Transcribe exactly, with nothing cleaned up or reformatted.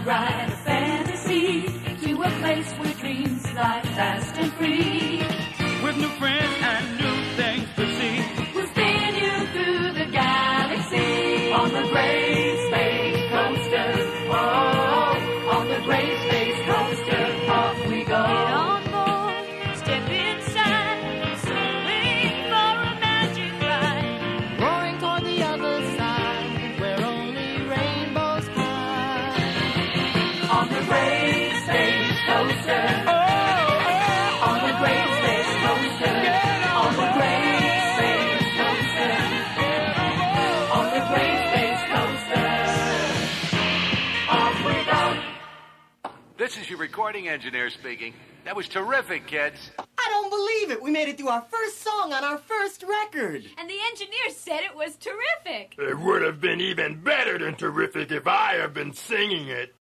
and ride a fantasy to a place where dreams fly fast and free. With new friends and new things to see, we'll spin you through the galaxy on the Great Space Coaster. Oh, on the Great Space Coaster, off we go. Get on board, step inside, soaring for a magic ride, roaring toward the other side where only rainbows cry. On the Great Space Coaster. Oh, on the Great Space Coaster. On the Great Space Coaster. On the Great Space Coaster. Off we go. This is your recording engineer speaking. That was terrific, kids. I don't believe it. We made it through our first song on our first record. And the engineer said it was terrific. It would have been even better than terrific if I had been singing it.